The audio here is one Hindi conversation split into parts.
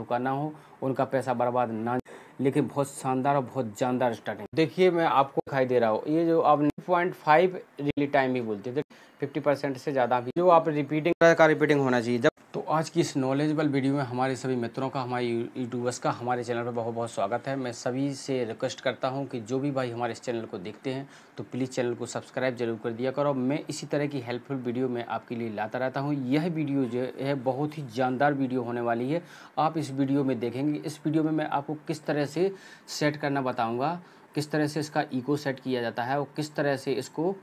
धोखा ना हो, उनका पैसा बर्बाद ना। लेकिन बहुत शानदार और बहुत जानदार स्टार्टिंग। देखिए मैं आपको दिखाई दे रहा हूँ, ये जो आप 0.5 रिली टाइम भी बोलते हैं, 50% से ज़्यादा भी जो आप रिपीटिंग का रिपीटिंग होना चाहिए। जब तो आज की इस नॉलेजेबल वीडियो में हमारे सभी मित्रों का, हमारे यूट्यूबर्स का हमारे चैनल पर बहुत बहुत स्वागत है। मैं सभी से रिक्वेस्ट करता हूं कि जो भी भाई हमारे इस चैनल को देखते हैं तो प्लीज़ चैनल को सब्सक्राइब जरूर कर दिया करो। मैं इसी तरह की हेल्पफुल वीडियो मैं आपके लिए लाता रहता हूँ। यह वीडियो जो है बहुत ही जानदार वीडियो होने वाली है, आप इस वीडियो में देखेंगे। इस वीडियो में मैं आपको किस तरह से सेट करना बताऊँगा, किस तरह से इसका इको सेट किया जाता है और किस तरह से इसको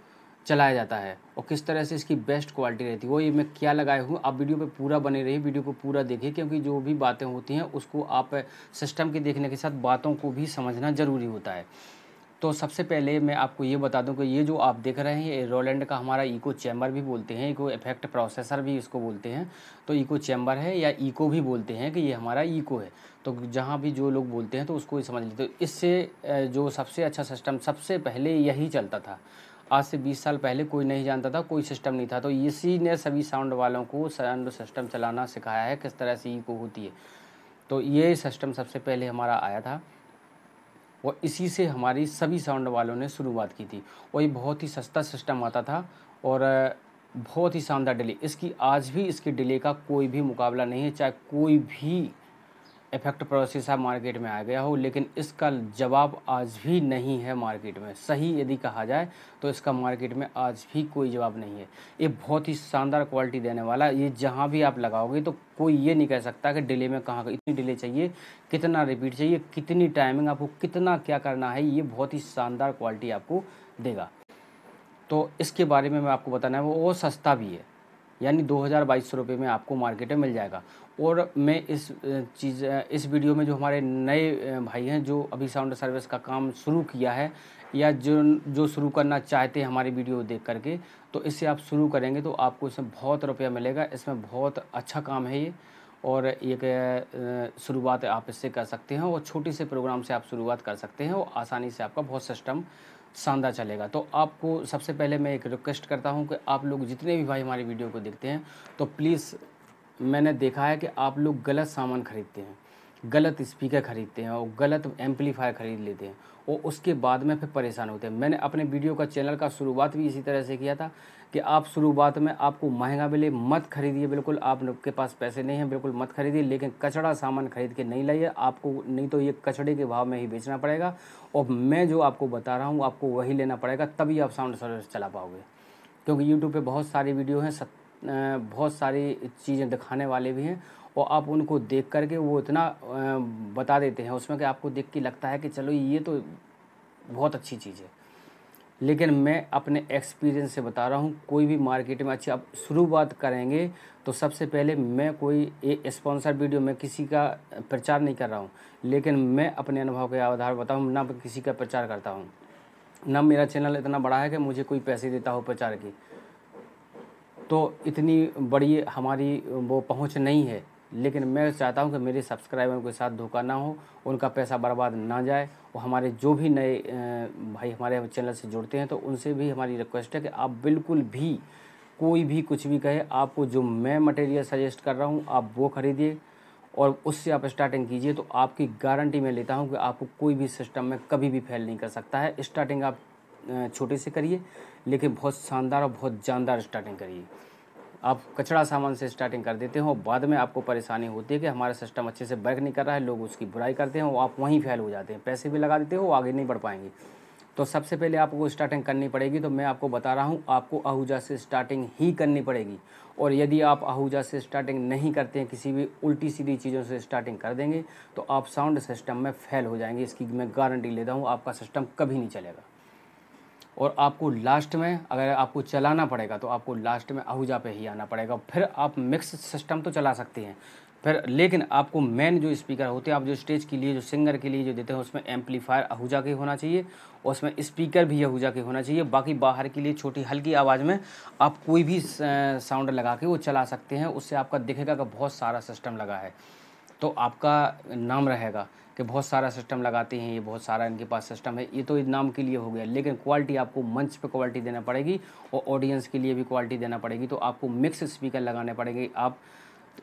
चलाया जाता है और किस तरह से इसकी बेस्ट क्वालिटी रहती है, वो ये मैं क्या लगाए हूँ। आप वीडियो पे पूरा बने रहिए, वीडियो को पूरा देखिए, क्योंकि जो भी बातें होती हैं उसको आप सिस्टम के देखने के साथ बातों को भी समझना ज़रूरी होता है। तो सबसे पहले मैं आपको ये बता दूं कि ये जो आप देख रहे हैं ये रोलैंड का हमारा इको चैम्बर भी बोलते हैं, इको इफेक्ट प्रोसेसर भी इसको बोलते हैं। तो इको चैम्बर है या इको भी बोलते हैं कि ये हमारा इको है, तो जहाँ भी जो लोग बोलते हैं तो उसको समझ लेते हो। इससे जो सबसे अच्छा सिस्टम, सबसे पहले यही चलता था। आज से 20 साल पहले कोई नहीं जानता था, कोई सिस्टम नहीं था, तो इसी ने सभी साउंड वालों को साउंड सिस्टम चलाना सिखाया है, किस तरह से इको होती है। तो ये सिस्टम सबसे पहले हमारा आया था और इसी से हमारी सभी साउंड वालों ने शुरुआत की थी और ये बहुत ही सस्ता सिस्टम आता था और बहुत ही शानदार डिले। इसकी आज भी इसके डिले का कोई भी मुकाबला नहीं है, चाहे कोई भी इफेक्ट प्रोसेसर मार्केट में आ गया हो, लेकिन इसका जवाब आज भी नहीं है मार्केट में। सही यदि कहा जाए तो इसका मार्केट में आज भी कोई जवाब नहीं है। ये बहुत ही शानदार क्वालिटी देने वाला, ये जहाँ भी आप लगाओगे तो कोई ये नहीं कह सकता कि डिले में कहाँ इतनी डिले चाहिए, कितना रिपीट चाहिए, कितनी टाइमिंग, आपको कितना क्या करना है। ये बहुत ही शानदार क्वालिटी आपको देगा। तो इसके बारे में मैं आपको बताना है, वो सस्ता भी है, यानी 2200 रुपये में आपको मार्केट में मिल जाएगा। और मैं इस वीडियो में जो हमारे नए भाई हैं जो अभी साउंड सर्विस का काम शुरू किया है या जो शुरू करना चाहते हैं हमारी वीडियो देख करके, तो इससे आप शुरू करेंगे तो आपको इसमें बहुत रुपया मिलेगा। इसमें बहुत अच्छा काम है ये और एक शुरुआत आप इससे कर सकते हैं और छोटे से प्रोग्राम से आप शुरुआत कर सकते हैं और आसानी से आपका बहुत सिस्टम शानदार चलेगा। तो आपको सबसे पहले मैं एक रिक्वेस्ट करता हूं कि आप लोग जितने भी भाई हमारी वीडियो को देखते हैं तो प्लीज़, मैंने देखा है कि आप लोग गलत सामान खरीदते हैं, गलत स्पीकर खरीदते हैं और गलत एम्पलीफायर ख़रीद लेते हैं और उसके बाद में फिर परेशान होते हैं। मैंने अपने वीडियो का चैनल का शुरुआत भी इसी तरह से किया था कि आप शुरुआत में आपको महंगा मिले मत खरीदिए, बिल्कुल आपके पास पैसे नहीं हैं बिल्कुल मत खरीदिए, लेकिन कचड़ा सामान खरीद के नहीं लाइए आपको, नहीं तो ये कचड़े के भाव में ही बेचना पड़ेगा। और मैं जो आपको बता रहा हूँ आपको वही लेना पड़ेगा, तभी आप साउंड सर्विस चला पाओगे, क्योंकि यूट्यूब पर बहुत सारी वीडियो हैं, बहुत सारी चीज़ें दिखाने वाले भी हैं और आप उनको देख करके वो इतना बता देते हैं उसमें कि आपको देख के लगता है कि चलो ये तो बहुत अच्छी चीज़ है। लेकिन मैं अपने एक्सपीरियंस से बता रहा हूँ, कोई भी मार्केट में अच्छी आप शुरुआत करेंगे तो सबसे पहले मैं कोई स्पॉन्सर वीडियो में किसी का प्रचार नहीं कर रहा हूँ, लेकिन मैं अपने अनुभव के आधार बताऊँ, ना किसी का प्रचार करता हूँ, ना मेरा चैनल इतना बड़ा है कि मुझे कोई पैसे देता हो प्रचार की, तो इतनी बड़ी हमारी वो पहुँच नहीं है। लेकिन मैं चाहता हूं कि मेरे सब्सक्राइबरों के साथ धोखा ना हो, उनका पैसा बर्बाद ना जाए और हमारे जो भी नए भाई हमारे चैनल से जुड़ते हैं तो उनसे भी हमारी रिक्वेस्ट है कि आप बिल्कुल भी कोई भी कुछ भी कहे, आपको जो मैं मटेरियल सजेस्ट कर रहा हूं आप वो खरीदिए और उससे आप स्टार्टिंग कीजिए। तो आपकी गारंटी मैं लेता हूँ कि आपको कोई भी सिस्टम में कभी भी फेल नहीं कर सकता है। स्टार्टिंग आप छोटे से करिए, लेकिन बहुत शानदार और बहुत जानदार स्टार्टिंग करिए। आप कचरा सामान से स्टार्टिंग कर देते हो, बाद में आपको परेशानी होती है कि हमारा सिस्टम अच्छे से वर्क नहीं कर रहा है, लोग उसकी बुराई करते हैं और आप वहीं फेल हो जाते हैं, पैसे भी लगा देते हो, आगे नहीं बढ़ पाएंगे। तो सबसे पहले आपको स्टार्टिंग करनी पड़ेगी। तो मैं आपको बता रहा हूँ आपको आहूजा से स्टार्टिंग ही करनी पड़ेगी और यदि आप आहूजा से स्टार्टिंग नहीं करते हैं, किसी भी उल्टी सीधी चीज़ों से स्टार्टिंग कर देंगे तो आप साउंड सिस्टम में फेल हो जाएंगे, इसकी मैं गारंटी लेता हूँ। आपका सिस्टम कभी नहीं चलेगा और आपको लास्ट में अगर आपको चलाना पड़ेगा तो आपको लास्ट में आहूजा पे ही आना पड़ेगा। फिर आप मिक्स सिस्टम तो चला सकते हैं फिर, लेकिन आपको मेन जो स्पीकर होते हैं आप जो स्टेज के लिए जो सिंगर के लिए जो देते हैं उसमें एम्पलीफायर आहूजा के होना चाहिए और उसमें स्पीकर भी आहूजा के होना चाहिए। बाकी बाहर के लिए छोटी हल्की आवाज़ में आप कोई भी साउंड लगा के वो चला सकते हैं, उससे आपका दिखेगा कि बहुत सारा सिस्टम लगा है, तो आपका नाम रहेगा कि बहुत सारा सिस्टम लगाते हैं ये, बहुत सारा इनके पास सिस्टम है। ये तो इस नाम के लिए हो गया, लेकिन क्वालिटी आपको मंच पे क्वालिटी देना पड़ेगी और ऑडियंस के लिए भी क्वालिटी देना पड़ेगी। तो आपको मिक्स स्पीकर लगाने पड़ेंगे, आप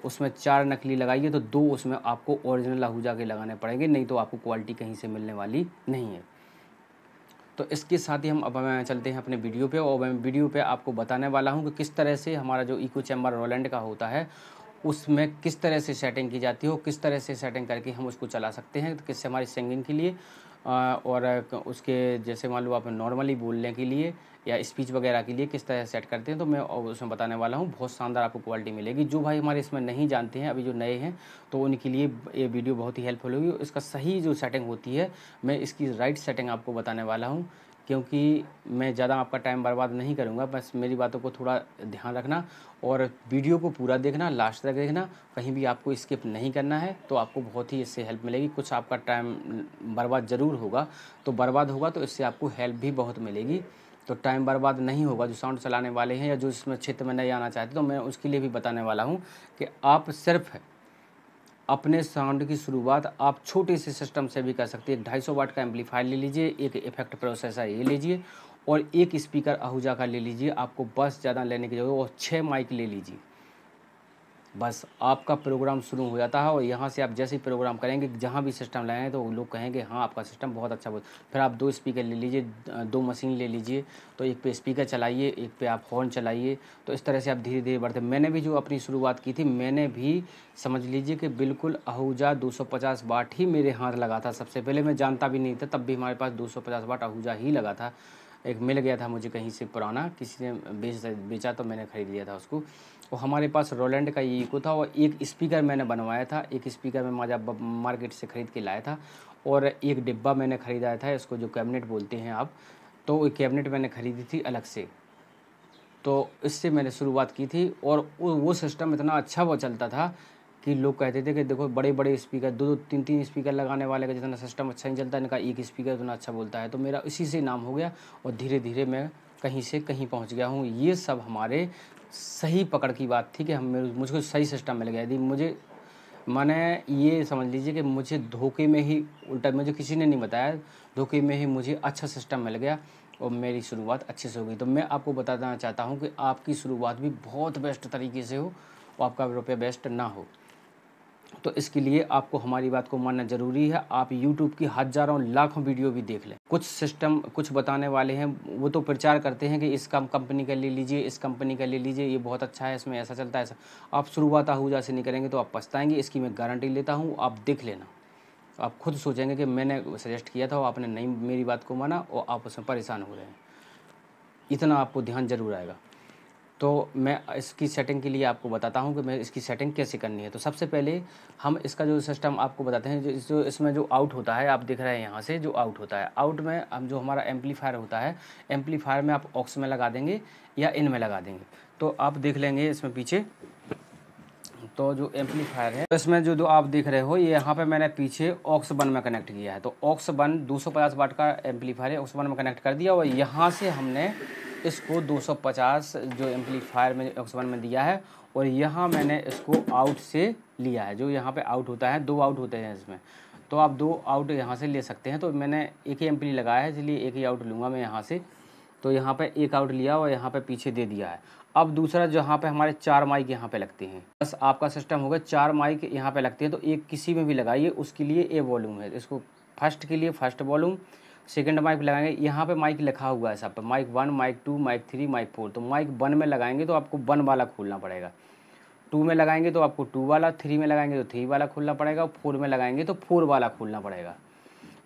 उसमें 4 नकली लगाइए तो 2 उसमें आपको ओरिजिनल आहूजा के लगाने पड़ेंगे, नहीं तो आपको क्वालिटी कहीं से मिलने वाली नहीं है। तो इसके साथ ही हम अब चलते हैं अपने वीडियो पे, और मैं वीडियो पे आपको बताने वाला हूं कि किस तरह से हमारा जो इको चैम्बर रोलैंड का होता है उसमें किस तरह से सेटिंग की जाती है और किस तरह से सेटिंग करके हम उसको चला सकते हैं, किससे हमारी सिंगिंग के लिए और उसके जैसे मान लो आप नॉर्मली बोलने के लिए या स्पीच वगैरह के लिए किस तरह सेट करते हैं, तो मैं उसमें बताने वाला हूँ। बहुत शानदार आपको क्वालिटी मिलेगी। जो भाई हमारे इसमें नहीं जानते हैं, अभी जो नए हैं, तो उनके लिए ये वीडियो बहुत ही हेल्पफुल होगी। इसका सही जो सेटिंग होती है मैं इसकी राइट सेटिंग आपको बताने वाला हूँ, क्योंकि मैं ज़्यादा आपका टाइम बर्बाद नहीं करूँगा। बस मेरी बातों को थोड़ा ध्यान रखना और वीडियो को पूरा देखना, लास्ट तक देखना, कहीं भी आपको स्किप नहीं करना है, तो आपको बहुत ही इससे हेल्प मिलेगी। कुछ आपका टाइम बर्बाद ज़रूर होगा, तो बर्बाद होगा तो इससे आपको हेल्प भी बहुत मिलेगी, तो टाइम बर्बाद नहीं होगा। जो साउंड चलाने वाले हैं या जो इसमें क्षेत्र में नहीं आना चाहते, तो मैं उसके लिए भी बताने वाला हूँ कि आप सिर्फ अपने साउंड की शुरुआत आप छोटे से सिस्टम से भी कर सकते हैं। 250 वाट का एम्पलीफायर ले लीजिए, एक इफेक्ट प्रोसेसर ये लीजिए और एक स्पीकर आहूजा का ले लीजिए, आपको बस ज़्यादा लेने की जरूरत है, और 6 माइक ले लीजिए, बस आपका प्रोग्राम शुरू हो जाता है। और यहाँ से आप जैसे ही प्रोग्राम करेंगे, जहाँ भी सिस्टम लाएँ तो लोग कहेंगे हाँ आपका सिस्टम बहुत अच्छा बोल। फिर आप 2 स्पीकर ले लीजिए, 2 मशीन ले लीजिए, तो एक पे स्पीकर चलाइए, एक पे आप हॉर्न चलाइए, तो इस तरह से आप धीरे धीरे बढ़ते। मैंने भी जो अपनी शुरुआत की थी, मैंने भी समझ लीजिए कि बिल्कुल आहूजा 250 वाट ही मेरे हाथ लगा था। सबसे पहले मैं जानता भी नहीं था, तब भी हमारे पास 250 वाट आहूजा ही लगा था। एक मिल गया था मुझे कहीं से पुराना, किसी ने बेचा तो मैंने ख़रीद लिया था उसको। और हमारे पास रोलैंड का ये इको था, और एक स्पीकर मैंने बनवाया था, एक स्पीकर मैं माजा मार्केट से ख़रीद के लाया था, और एक डिब्बा मैंने ख़रीदाया था, इसको जो कैबिनेट बोलते हैं आप, तो वो कैबिनेट मैंने ख़रीदी थी अलग से। तो इससे मैंने शुरुआत की थी, और वो सिस्टम इतना अच्छा वो चलता था कि लोग कहते थे कि देखो बड़े बड़े स्पीकर, 2-3 स्पीकर लगाने वाले का जितना सिस्टम अच्छा नहीं चलता, इनका एक स्पीकर उतना अच्छा बोलता है। तो मेरा इसी से नाम हो गया, और धीरे धीरे मैं कहीं से कहीं पहुंच गया हूं। ये सब हमारे सही पकड़ की बात थी कि मुझको सही सिस्टम मिल गया। यदि मुझे मैंने ये समझ लीजिए कि मुझे धोखे में ही उल्टा, मुझे किसी ने नहीं बताया, धोखे में ही मुझे अच्छा सिस्टम मिल गया और मेरी शुरुआत अच्छे से हो गई। तो मैं आपको बताना चाहता हूँ कि आपकी शुरुआत भी बहुत बेस्ट तरीके से हो और आपका रुपया बेस्ट ना हो, तो इसके लिए आपको हमारी बात को मानना ज़रूरी है। आप YouTube की हज़ारों लाखों वीडियो भी देख लें, कुछ सिस्टम कुछ बताने वाले हैं, वो तो प्रचार करते हैं कि इस कंपनी का ले लीजिए, इस कंपनी का ले लीजिए, ये बहुत अच्छा है, इसमें ऐसा चलता है ऐसा। आप शुरुआत आहूजा से नहीं करेंगे तो आप पछताएंगे, इसकी मैं गारंटी लेता हूँ। आप देख लेना, आप खुद सोचेंगे कि मैंने सजेस्ट किया था और आपने नहीं मेरी बात को माना और आप उसमें परेशान हो रहे हैं, इतना आपको ध्यान जरूर आएगा। तो मैं इसकी सेटिंग के लिए आपको बताता हूं कि मैं इसकी सेटिंग कैसे करनी है। तो सबसे पहले हम इसका जो सिस्टम आपको बताते हैं, जो इसमें जो आउट होता है, आप देख रहे हैं यहाँ से जो आउट होता है, आउट में हम जो हमारा एम्पलीफायर होता है, एम्पलीफायर में आप ऑक्स में लगा देंगे या इन में लगा देंगे, तो आप देख लेंगे इसमें पीछे। तो जो एम्पलीफायर है, तो इसमें जो आप देख रहे हो, ये यहाँ पे मैंने पीछे ऑक्स 1 में कनेक्ट किया है। तो ऑक्स 1 250 वाट का एम्पलीफायर है, ऑक्स 1 में कनेक्ट कर दिया, और यहाँ से हमने इसको 250 जो एम्पलीफायर में ऑक्स 1 में दिया है, और यहाँ मैंने इसको आउट से लिया है। जो यहाँ पे आउट होता है, 2 आउट होते हैं इसमें, तो आप 2 आउट यहाँ से ले सकते हैं। तो मैंने एक ही एम्पली लगाया है, इसलिए एक ही आउट लूँगा मैं यहाँ से। तो यहाँ पे 1 आउट लिया और यहाँ पे पीछे दे दिया है। अब दूसरा जहाँ पे हमारे 4 माइक यहाँ पे लगते हैं, बस आपका सिस्टम होगा 4 माइक यहाँ पे लगते हैं, तो एक किसी में भी लगाइए, उसके लिए ए वॉल्यूम है, इसको फर्स्ट के लिए फर्स्ट वॉल्यूम, सेकंड माइक लगाएंगे, यहाँ पे माइक लिखा हुआ है सब पे, माइक 1 माइक 2 माइक 3 माइक 4। तो माइक 1 में लगाएंगे तो आपको 1 वाला खोलना पड़ेगा, 2 में लगाएंगे तो आपको 2 वाला, 3 में लगाएंगे तो 3 वाला खोलना पड़ेगा, 4 में लगाएंगे तो 4 वाला खोलना पड़ेगा।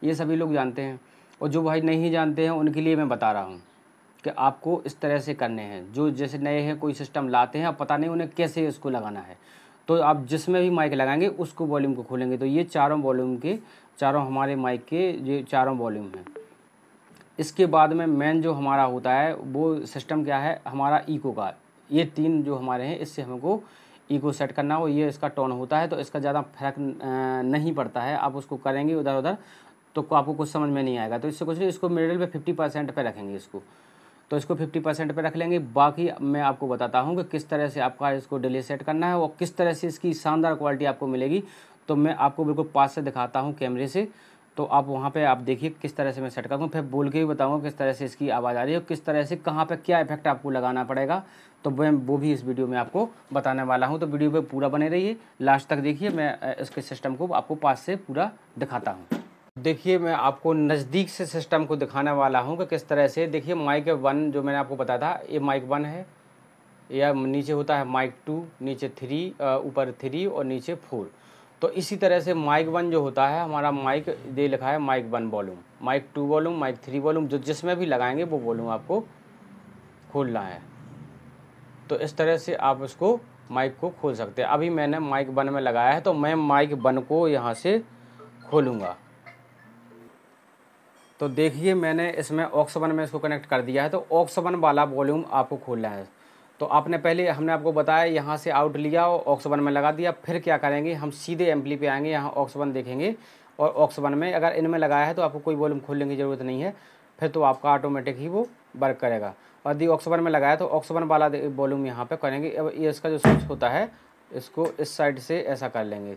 ये सभी लोग जानते हैं, और जो भाई नहीं जानते हैं उनके लिए मैं बता रहा हूँ कि आपको इस तरह से करने हैं। जो जैसे नए हैं, कोई सिस्टम लाते हैं, अब पता नहीं उन्हें कैसे इसको लगाना है, तो आप जिसमें भी माइक लगाएंगे उसको वॉल्यूम को खोलेंगे। तो ये चारों वॉल्यूम के, चारों हमारे माइक के ये चारों वॉल्यूम हैं। इसके बाद में मेन जो हमारा होता है वो सिस्टम क्या है हमारा इको का, ये 3 जो हमारे हैं, इससे हमको इको सेट करना हो। ये इसका टोन होता है, तो इसका ज़्यादा फर्क नहीं पड़ता है, आप उसको करेंगे उधर उधर तो आपको कुछ समझ में नहीं आएगा, तो इससे कुछ नहीं। इसको मिडिल पे 50% पे रखेंगे इसको, तो इसको 50% पे रख लेंगे। बाकी मैं आपको बताता हूँ कि किस तरह से आपका इसको डिले सेट करना है और किस तरह से इसकी शानदार क्वालिटी आपको मिलेगी। तो मैं आपको बिल्कुल पास से दिखाता हूँ कैमरे से। तो आप वहाँ पे आप देखिए किस तरह से मैं सेट करूँ, फिर बोल के भी बताऊँगा किस तरह से इसकी आवाज़ आ रही है और किस तरह से कहाँ पे क्या इफेक्ट आपको लगाना पड़ेगा। तो मैं वो भी इस वीडियो में आपको बताने वाला हूँ, तो वीडियो पे पूरा बने रहिए, लास्ट तक देखिए। मैं इसके सिस्टम को आपको पास से पूरा दिखाता हूँ। देखिए मैं आपको नज़दीक से सिस्टम को दिखाने वाला हूँ कि किस तरह से। देखिए माइक 1 जो मैंने आपको बताया था, ये माइक 1 है, या नीचे होता है माइक 2, नीचे 3, ऊपर 3 और नीचे 4। तो इसी तरह से माइक 1 जो होता है हमारा, माइक दे लिखा है mic 1 volume, mic 2 volume, mic 3 volume, जो जिसमें भी लगाएंगे वो वॉल्यूम आपको खोलना है। तो इस तरह से आप उसको माइक को खोल सकते हैं। अभी मैंने माइक 1 में लगाया है, तो मैं माइक 1 को यहाँ से खोलूँगा। तो देखिए मैंने इसमें ऑक्स 1 में इसको कनेक्ट कर दिया है, तो ऑक्स 1 वाला वॉल्यूम आपको खोलना है। तो आपने पहले, हमने आपको बताया यहाँ से आउट लिया और ऑक्स 1 में लगा दिया। फिर क्या करेंगे, हम सीधे एम्पली पे आएंगे, यहाँ ऑक्स 1 देखेंगे और ऑक्स 1 में अगर इनमें लगाया है तो आपको कोई वॉल्यूम खोलने की ज़रूरत नहीं है, फिर तो आपका ऑटोमेटिक ही वो वर्क करेगा। और यदि ऑक्स 1 में लगाया तो ऑक्स 1 वाला वॉल्यूम यहाँ पर करेंगे। अब ये इसका जो स्विच होता है इसको इस साइड से ऐसा कर लेंगे,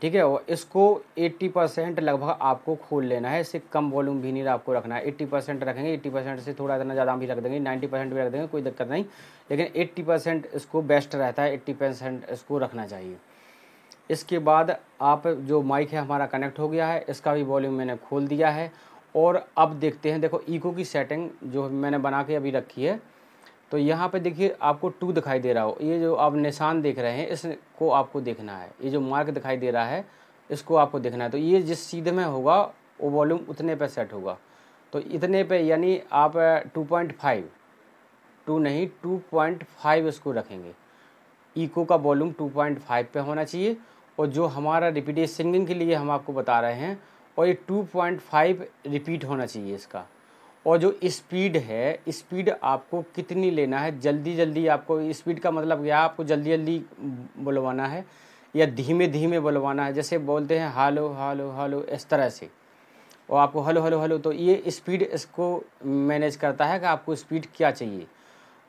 ठीक है। और इसको 80% लगभग आपको खोल लेना है, इससे कम वॉल्यूम भी नहीं आपको रखना है। 80% रखेंगे, 80% से थोड़ा इतना ज़्यादा भी रख देंगे, 90% भी रख देंगे, कोई दिक्कत नहीं, लेकिन 80% इसको बेस्ट रहता है, 80% इसको रखना चाहिए। इसके बाद आप जो माइक है हमारा कनेक्ट हो गया है, इसका भी वॉल्यूम मैंने खोल दिया है। और अब देखते हैं, देखो इको की सेटिंग जो मैंने बना के अभी रखी है, तो यहाँ पे देखिए आपको 2 दिखाई दे रहा हो, ये जो आप निशान देख रहे हैं इसको आपको देखना है, ये जो मार्क दिखाई दे रहा है इसको आपको देखना है। तो ये जिस सीधे में होगा वो वॉल्यूम उतने पे सेट होगा, तो इतने पे यानी आप 2.5 इसको रखेंगे। इको का वॉल्यूम 2.5 पे होना चाहिए, और जो हमारा रिपीटेड सिंगिंग के लिए हम आपको बता रहे हैं, और ये 2.5 रिपीट होना चाहिए इसका। और जो स्पीड है, स्पीड आपको कितनी लेना है, जल्दी जल्दी आपको स्पीड का मतलब क्या, आपको जल्दी जल्दी बुलवाना है या धीमे धीमे बुलवाना है, जैसे बोलते हैं हालो हालो हालो इस तरह से, और आपको हलो हलो हलो। तो ये स्पीड इसको मैनेज करता है कि आपको स्पीड क्या चाहिए।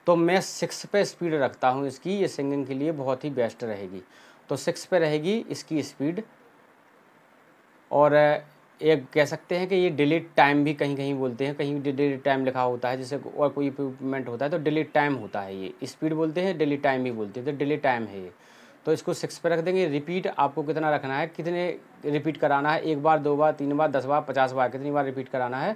तो मैं 6 पे स्पीड रखता हूँ इसकी, ये सिंगिंग के लिए बहुत ही बेस्ट रहेगी, तो 6 पे रहेगी इसकी स्पीड। और एक कह सकते हैं कि ये डिलीट टाइम भी कहीं कहीं बोलते हैं, कहीं डिलीट टाइम लिखा होता है, जैसे और कोई इक्विपमेंट होता है तो डिलीट टाइम होता है, ये स्पीड बोलते हैं, डिलीट टाइम भी बोलते हैं, तो डिलीट टाइम है ये। तो इसको 6 पे रख देंगे। रिपीट आपको कितना रखना है, कितने रिपीट कराना है, 1 बार, 2 बार, 3 बार, 10 बार, 50 बार, कितनी बार रिपीट कराना है।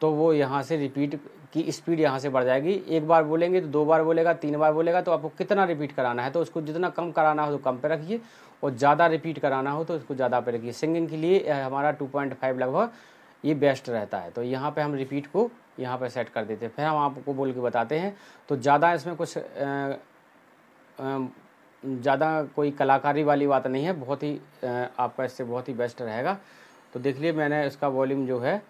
तो वो यहाँ से रिपीट की स्पीड यहाँ से बढ़ जाएगी, 1 बार बोलेंगे तो 2 बार बोलेगा, 3 बार बोलेगा, तो आपको कितना रिपीट कराना है। तो उसको जितना कम कराना हो तो कम पे रखिए, और ज़्यादा रिपीट कराना हो तो इसको ज़्यादा पे रखिए। सिंगिंग के लिए हमारा 2.5 लगभग ये बेस्ट रहता है। तो यहाँ पे हम रिपीट को यहाँ पे सेट कर देते हैं, फिर हम आपको बोल के बताते हैं। तो ज़्यादा इसमें कुछ ज़्यादा कोई कलाकारी वाली बात नहीं है, बहुत ही आपका इससे बहुत ही बेस्ट रहेगा। तो देख लिए मैंने इसका वॉल्यूम जो है,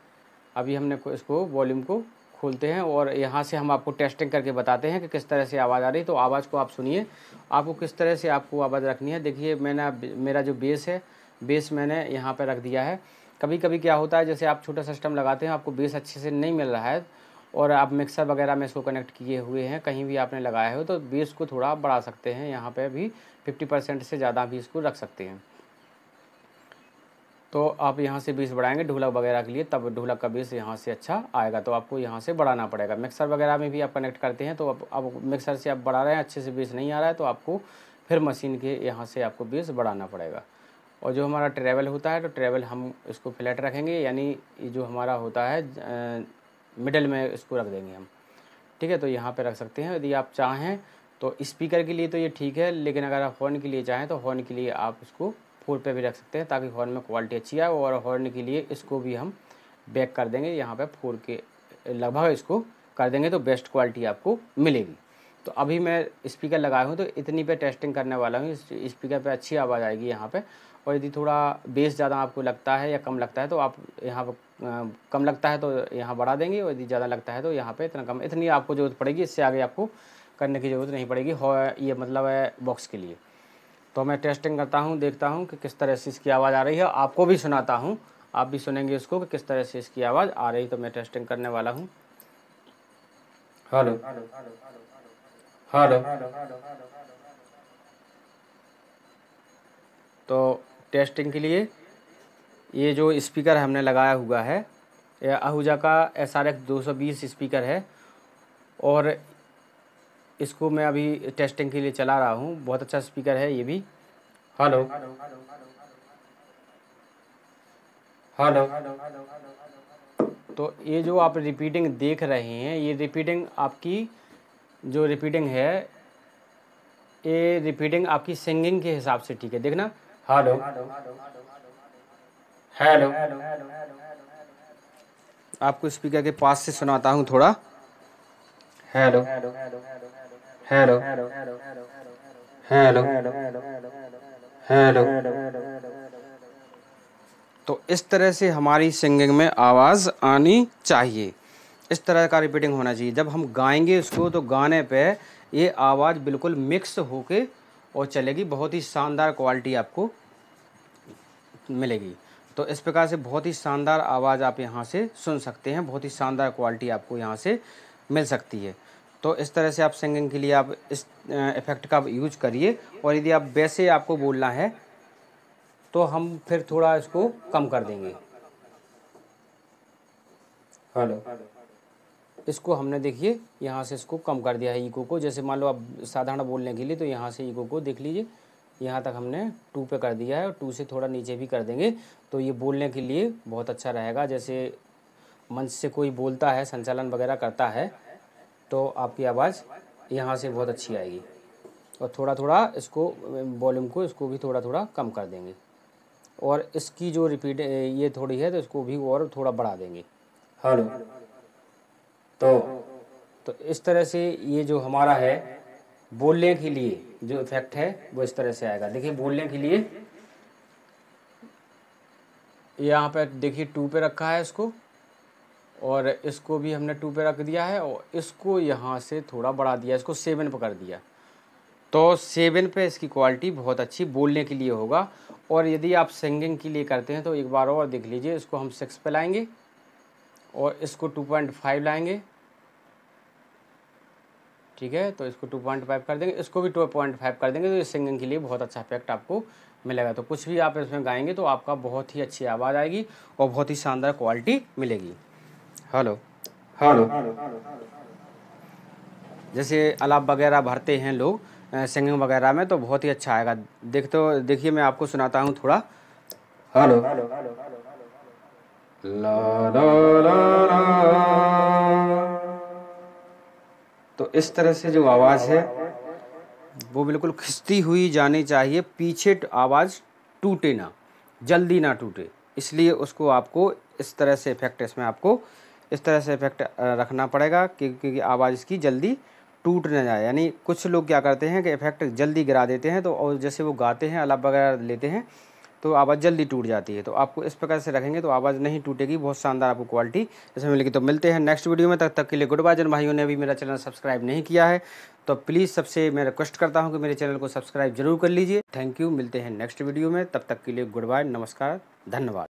अभी हमने इसको वॉल्यूम को खोलते हैं, और यहाँ से हम आपको टेस्टिंग करके बताते हैं कि किस तरह से आवाज़ आ रही है। तो आवाज़ को आप सुनिए, आपको किस तरह से आपको आवाज़ रखनी है। देखिए मैंने, मेरा जो बेस है, बेस मैंने यहाँ पर रख दिया है। कभी कभी क्या होता है, जैसे आप छोटा सिस्टम लगाते हैं, आपको बेस अच्छे से नहीं मिल रहा है, और आप मिक्सर वगैरह में इसको कनेक्ट किए हुए हैं, कहीं भी आपने लगाया हो, तो बेस को थोड़ा बढ़ा सकते हैं। यहाँ पर भी 50% से ज़्यादा भी इसको रख सकते हैं। तो आप यहाँ से बेस बढ़ाएंगे ढोलक वगैरह के लिए, तब ढोलक का बेस यहाँ से अच्छा आएगा, तो आपको यहाँ से बढ़ाना पड़ेगा। मिक्सर वगैरह में भी आप कनेक्ट करते हैं, तो अब मिक्सर से आप बढ़ा रहे हैं, अच्छे से बेस नहीं आ रहा है, तो आपको फिर मशीन के यहाँ से आपको बेस बढ़ाना पड़ेगा। और जो हमारा ट्रेवल होता है, तो ट्रेवल हम इसको फ्लैट रखेंगे, यानी जो हमारा होता है मिडल में इसको रख देंगे हम, ठीक है। तो यहाँ पर रख सकते हैं यदि आप चाहें तो। स्पीकर के लिए तो ये ठीक है, लेकिन अगर आप हॉर्न के लिए चाहें तो हॉर्न के लिए आप इसको 4 पे भी रख सकते हैं, ताकि हॉर्न में क्वालिटी अच्छी आए। और हॉर्न के लिए इसको भी हम बैक कर देंगे, यहाँ पे 4 के लगभग इसको कर देंगे, तो बेस्ट क्वालिटी आपको मिलेगी। तो अभी मैं स्पीकर लगाया हूँ, तो इतनी पे टेस्टिंग करने वाला हूँ, स्पीकर पे अच्छी आवाज़ आएगी यहाँ पे। और यदि थोड़ा बेस ज़्यादा आपको लगता है या कम लगता है, तो आप यहाँ पर कम लगता है तो यहाँ बढ़ा देंगे, और यदि ज़्यादा लगता है तो यहाँ पर इतना कम, इतनी आपको ज़रूरत पड़ेगी, इससे आगे आपको करने की ज़रूरत नहीं पड़ेगी। ये मतलब है बॉक्स के लिए। तो मैं टेस्टिंग करता हूँ, देखता हूँ कि किस तरह से इसकी आवाज़ आ रही है, आपको भी सुनाता हूँ, आप भी सुनेंगे इसको कि किस तरह से इसकी आवाज़ आ रही है। तो मैं टेस्टिंग करने वाला हूँ। हेलो हेलो, तो टेस्टिंग के लिए ये जो स्पीकर हमने लगाया हुआ है आहूजा का SRX 220 स्पीकर है और इसको मैं अभी टेस्टिंग के लिए चला रहा हूँ। बहुत अच्छा स्पीकर है ये भी। Hello hello. तो ये जो आप रिपीटिंग देख रहे हैं ये रिपीटिंग आपकी जो रिपीटिंग है ये रिपीटिंग आपकी सिंगिंग के हिसाब से ठीक है। देखना हेलो हेलो। आपको स्पीकर के पास से सुनाता हूँ थोड़ा। Hello hello hello hello. तो इस तरह से हमारी सिंगिंग में आवाज़ आनी चाहिए, इस तरह का रिपीटिंग होना चाहिए। जब हम गाएंगे इसको तो गाने पे ये आवाज़ बिल्कुल मिक्स होके और चलेगी, बहुत ही शानदार क्वालिटी आपको मिलेगी। तो इस प्रकार से बहुत ही शानदार आवाज़ आप यहाँ से सुन सकते हैं, बहुत ही शानदार क्वालिटी आपको यहाँ से मिल सकती है। तो इस तरह से आप सिंगिंग के लिए आप इस इफेक्ट का यूज करिए। और यदि आप वैसे आपको बोलना है तो हम फिर थोड़ा इसको कम कर देंगे। हेलो, इसको हमने देखिए यहाँ से इसको कम कर दिया है इको को। जैसे मान लो आप साधारण बोलने के लिए तो यहाँ से इको को देख लीजिए यहाँ तक हमने 2 पे कर दिया है और 2 से थोड़ा नीचे भी कर देंगे तो ये बोलने के लिए बहुत अच्छा रहेगा। जैसे मंच से कोई बोलता है, संचालन वगैरह करता है तो आपकी आवाज़ यहाँ से बहुत अच्छी आएगी। और थोड़ा थोड़ा इसको वॉल्यूम को इसको भी थोड़ा थोड़ा कम कर देंगे और इसकी जो रिपीट ये थोड़ी है तो इसको भी और थोड़ा बढ़ा देंगे। हेलो। तो इस तरह से ये जो हमारा है बोलने के लिए जो इफेक्ट है वो इस तरह से आएगा। देखिए बोलने के लिए यहाँ पे देखिए 2 पे रखा है इसको और इसको भी हमने 2 पे रख दिया है और इसको यहाँ से थोड़ा बढ़ा दिया, इसको 7 पे कर दिया। तो 7 पे इसकी क्वालिटी बहुत अच्छी बोलने के लिए होगा। और यदि आप सिंगिंग के लिए करते हैं तो एक बार और देख लीजिए, इसको हम 6 पे लाएँगे और इसको 2.5 लाएँगे, ठीक है। तो इसको 2.5 कर देंगे, इसको भी 2.5 कर देंगे तो ये सिंगिंग के लिए बहुत अच्छा इफेक्ट आपको मिलेगा। तो कुछ भी आप इसमें गाएंगे तो आपका बहुत ही अच्छी आवाज़ आएगी और बहुत ही शानदार क्वालिटी मिलेगी। Hello hello. जैसे अलाप वगैरह भरते हैं लोग सिंगिंग वगैरह में तो बहुत ही अच्छा आएगा। देखिए मैं आपको सुनाता हूँ थोड़ा। हेलो। तो इस तरह से जो आवाज़ है वो बिल्कुल खिसती हुई जानी चाहिए, पीछे आवाज़ टूटे ना, जल्दी ना टूटे, इसलिए उसको आपको इस तरह से इफेक्ट इसमें आपको इस तरह से इफेक्ट रखना पड़ेगा क्योंकि आवाज़ इसकी जल्दी टूट ना जाए। यानी कुछ लोग क्या करते हैं कि इफेक्ट जल्दी गिरा देते हैं तो और जैसे वो गाते हैं अलाप वगैरह लेते हैं तो आवाज़ जल्दी टूट जाती है। तो आपको इस प्रकार से रखेंगे तो आवाज़ नहीं टूटेगी, बहुत शानदार आपको क्वालिटी इसमें मिलेगी। तो मिलते हैं नेक्स्ट वीडियो में, तब तक के लिए गुड बाय। जिन भाइयों ने अभी मेरा चैनल सब्सक्राइब नहीं किया है तो प्लीज़ सबसे मैं रिक्वेस्ट करता हूं कि मेरे चैनल को सब्सक्राइब जरूर कर लीजिए। Thank you. मिलते हैं नेक्स्ट वीडियो में, तब तक के लिए गुड बाय, नमस्कार, धन्यवाद।